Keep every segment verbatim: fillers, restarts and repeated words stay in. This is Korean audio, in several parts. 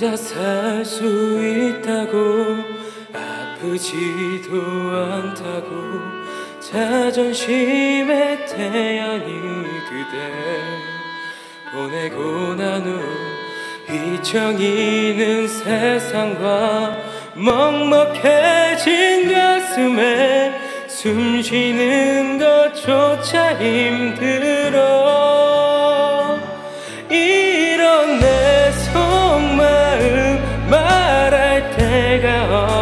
혼자 살 수 있다고 아프지도 않다고 자존심의 태양이 그댈 보내고 난 후 휘청이는 세상과 먹먹해진 가슴에 숨 쉬는 것조차 힘들어. 이런 내 속마음 말할 데가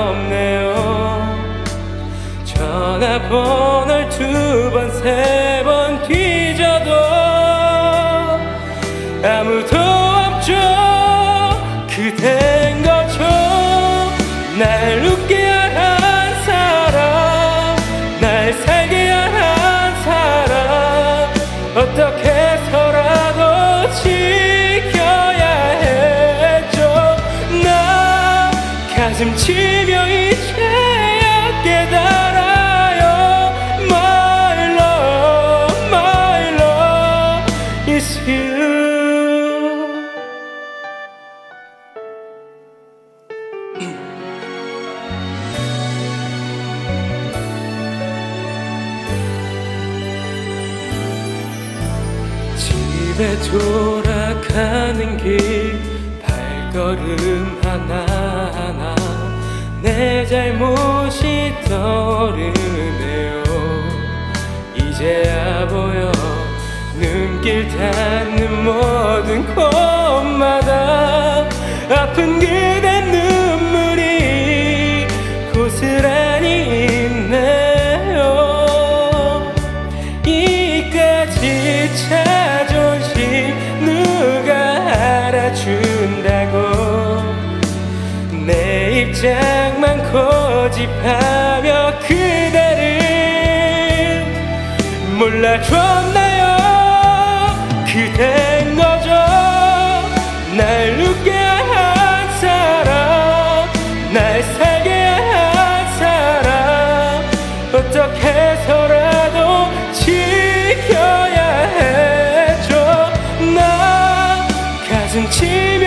없네요. 전화번호를 두 번 세 번 뒤져도 아무도 없죠. 그댄 거죠. 날 웃게 어떻게 해서라도 지켜야 했죠. 나 가슴 치며 이제야 깨달아요. My love, my love is you. 집에 돌아가는 길 발걸음 하나하나 내 잘못이 떠오르네요. 이제야 보여. 눈길 닿는 모든 곳마다 아픈 그대 눈물이 고스란히 있네요. 이까지 참 준다고 내 입장만 고집하며 그대를 몰라줬나요. 그댄 거죠. 날 웃게 한 사람, 날 살게 한 사람, 어떻게 해서라도 지켜야 했죠. 나 가슴 치며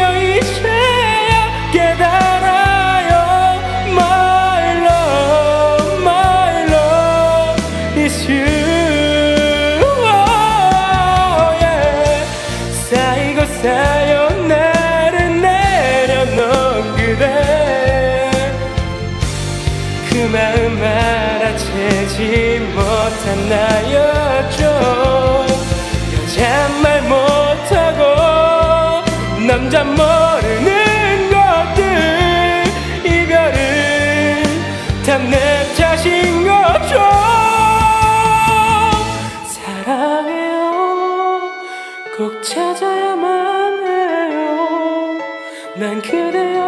사연나를 내려놓은 그대 그 마음 알아채지 못한 나였죠. 여자 말 못하고 남자 모르는 것들 이별은 다 내 탓인 거죠. 사랑해요. 꼭 찾아야만 해요. 난 그대